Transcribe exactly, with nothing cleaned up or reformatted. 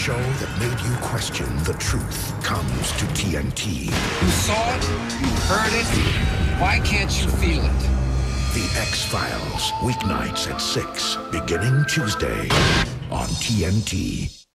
show that made you question the truth comes to T N T. You saw it, you heard it, why can't you feel it? The X-Files, weeknights at six, beginning Tuesday on T N T.